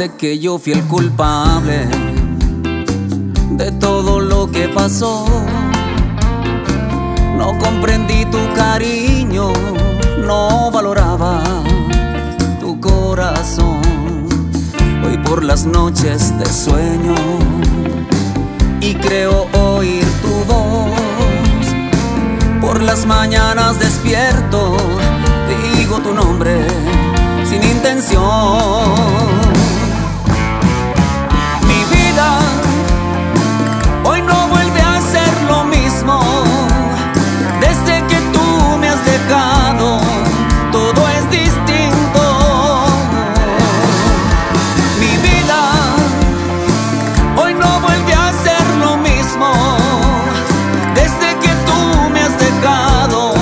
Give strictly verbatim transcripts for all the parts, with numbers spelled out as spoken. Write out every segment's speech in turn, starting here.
Sé que yo fui el culpable de todo lo que pasó. No comprendí tu cariño, no valoraba tu corazón. Hoy por las noches te sueño y creo oír tu voz. Por las mañanas despierto, digo tu nombre sin intención. Mi vida hoy no vuelve a ser lo mismo. Desde que tú me has dejado, todo es distinto. Mi vida hoy no vuelve a ser lo mismo. Desde que tú me has dejado,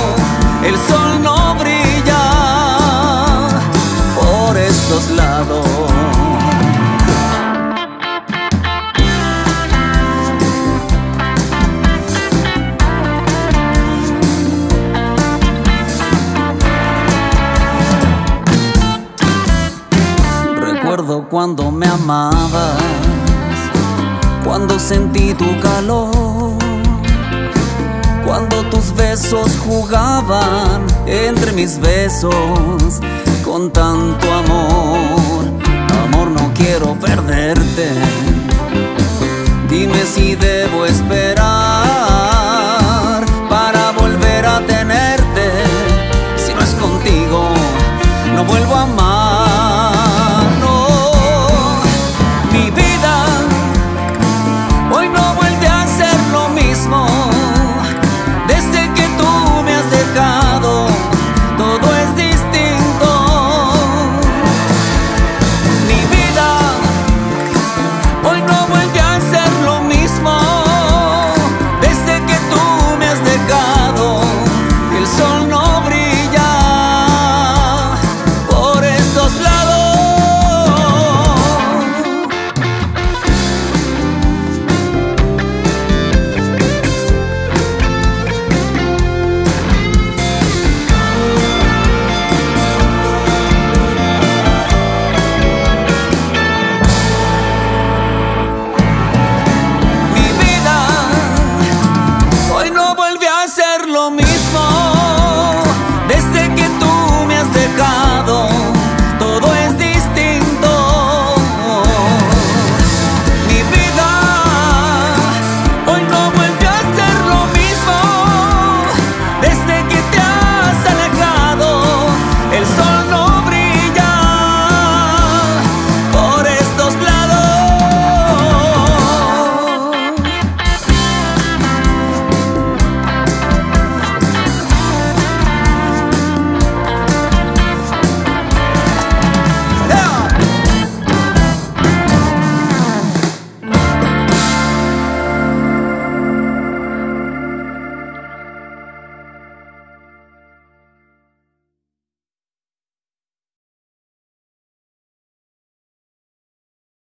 el sol no brilla por estos lados. Cuando me amabas, cuando sentí tu calor, cuando tus besos jugaban entre mis besos con tanto amor. Amor, no quiero perder.